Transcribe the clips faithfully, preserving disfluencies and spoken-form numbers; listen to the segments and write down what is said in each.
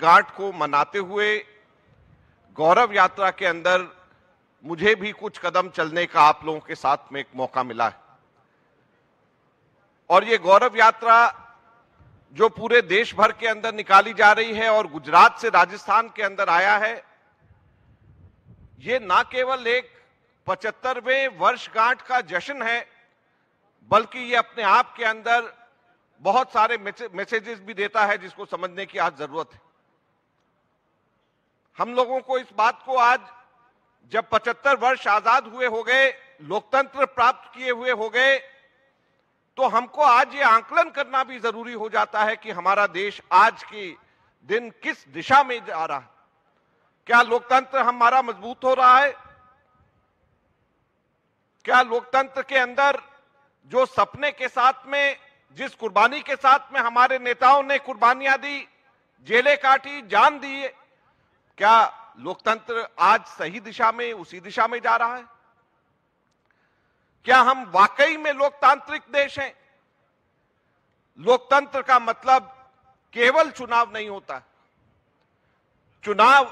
गांठ को मनाते हुए गौरव यात्रा के अंदर मुझे भी कुछ कदम चलने का आप लोगों के साथ में एक मौका मिला है। और ये गौरव यात्रा जो पूरे देश भर के अंदर निकाली जा रही है और गुजरात से राजस्थान के अंदर आया है, ये ना केवल एक पचहत्तरवें वर्षगांठ का जश्न है, बल्कि ये अपने आप के अंदर बहुत सारे मैसेजेस भी देता है जिसको समझने की आज जरूरत है। हम लोगों को इस बात को आज, जब पचहत्तर वर्ष आजाद हुए हो गए, लोकतंत्र प्राप्त किए हुए हो गए, तो हमको आज ये आंकलन करना भी जरूरी हो जाता है कि हमारा देश आज के दिन किस दिशा में जा रहा है। क्या लोकतंत्र हमारा मजबूत हो रहा है? क्या लोकतंत्र के अंदर जो सपने के साथ में, जिस कुर्बानी के साथ में हमारे नेताओं ने कुर्बानियां दी, जेलें काटी, जान दी, क्या लोकतंत्र आज सही दिशा में, उसी दिशा में जा रहा है? क्या हम वाकई में लोकतांत्रिक देश हैं? लोकतंत्र का मतलब केवल चुनाव नहीं होता। चुनाव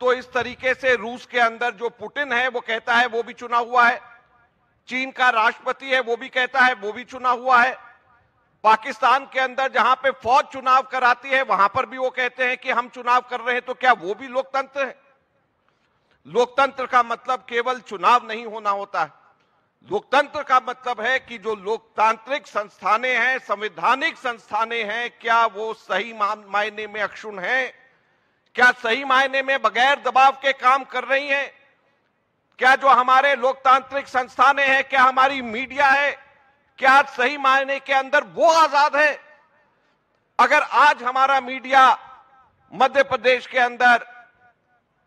तो इस तरीके से, रूस के अंदर जो पुतिन है वो कहता है वो भी चुनाव हुआ है, चीन का राष्ट्रपति है वो भी कहता है वो भी चुनाव हुआ है, पाकिस्तान के अंदर जहां पे फौज चुनाव कराती है वहां पर भी वो कहते हैं कि हम चुनाव कर रहे हैं, तो क्या वो भी लोकतंत्र है? लोकतंत्र का मतलब केवल चुनाव नहीं होना होता है। लोकतंत्र का मतलब है कि जो लोकतांत्रिक संस्थानें हैं, संवैधानिक संस्थानें हैं, क्या वो सही मायने में अक्षुण्ण हैं? क्या सही मायने में बगैर दबाव के काम कर रही हैं? क्या जो हमारे लोकतांत्रिक संस्थानें हैं, क्या हमारी मीडिया है, क्या आज सही मायने के अंदर वो आजाद है? अगर आज हमारा मीडिया मध्य प्रदेश के अंदर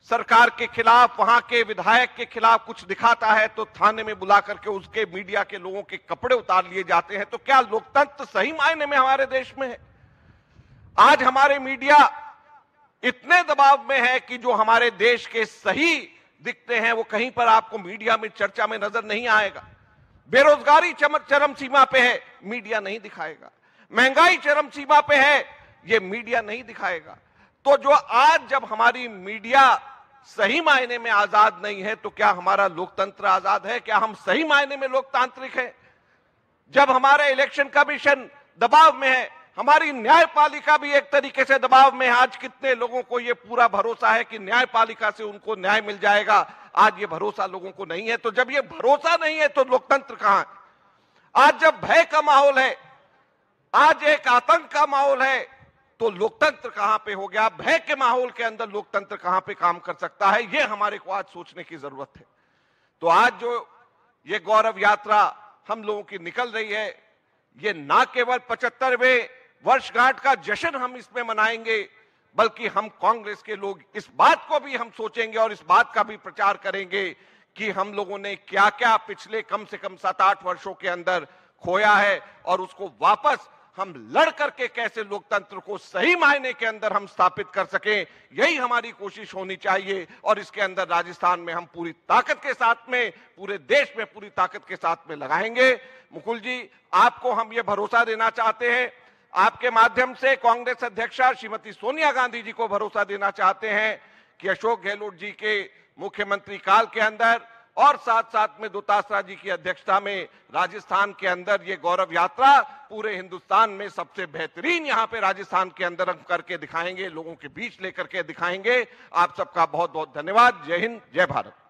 सरकार के खिलाफ, वहां के विधायक के खिलाफ कुछ दिखाता है तो थाने में बुला करके उसके मीडिया के लोगों के कपड़े उतार लिए जाते हैं, तो क्या लोकतंत्र सही मायने में हमारे देश में है? आज हमारे मीडिया इतने दबाव में है कि जो हमारे देश के सही दिखते हैं वो कहीं पर आपको मीडिया में चर्चा में नजर नहीं आएगा। बेरोजगारी चरम सीमा पे है, मीडिया नहीं दिखाएगा। महंगाई चरम सीमा पे है, ये मीडिया नहीं दिखाएगा। तो जो आज, जब हमारी मीडिया सही मायने में आजाद नहीं है, तो क्या हमारा लोकतंत्र आजाद है? क्या हम सही मायने में लोकतांत्रिक है? जब हमारा इलेक्शन कमीशन दबाव में है, हमारी न्यायपालिका भी एक तरीके से दबाव में है। आज कितने लोगों को ये पूरा भरोसा है कि न्यायपालिका से उनको न्याय मिल जाएगा, आज ये भरोसा लोगों को नहीं है। तो जब ये भरोसा नहीं है तो लोकतंत्र कहां है? आज जब भय का माहौल है, आज एक आतंक का माहौल है, तो लोकतंत्र कहां पे हो गया? भय के माहौल के अंदर लोकतंत्र कहां पे काम कर सकता है? ये हमारे को आज सोचने की जरूरत है। तो आज जो ये गौरव यात्रा हम लोगों की निकल रही है, ये ना केवल पचहत्तरवें वर्षगांठ का जश्न हम इसमें मनाएंगे, बल्कि हम कांग्रेस के लोग इस बात को भी हम सोचेंगे और इस बात का भी प्रचार करेंगे कि हम लोगों ने क्या क्या पिछले कम से कम सात आठ वर्षों के अंदर खोया है और उसको वापस हम लड़ करके कैसे लोकतंत्र को सही मायने के अंदर हम स्थापित कर सकें, यही हमारी कोशिश होनी चाहिए। और इसके अंदर राजस्थान में हम पूरी ताकत के साथ में, पूरे देश में पूरी ताकत के साथ में लगाएंगे। मुकुल जी, आपको हम ये भरोसा देना चाहते हैं, आपके माध्यम से कांग्रेस अध्यक्षा श्रीमती सोनिया गांधी जी को भरोसा देना चाहते हैं कि अशोक गहलोत जी के मुख्यमंत्री काल के अंदर और साथ साथ में दूतासरा जी की अध्यक्षता में राजस्थान के अंदर ये गौरव यात्रा पूरे हिंदुस्तान में सबसे बेहतरीन यहाँ पे राजस्थान के अंदर हम करके दिखाएंगे, लोगों के बीच लेकर के दिखाएंगे। आप सबका बहुत बहुत धन्यवाद। जय हिंद, जय भारत।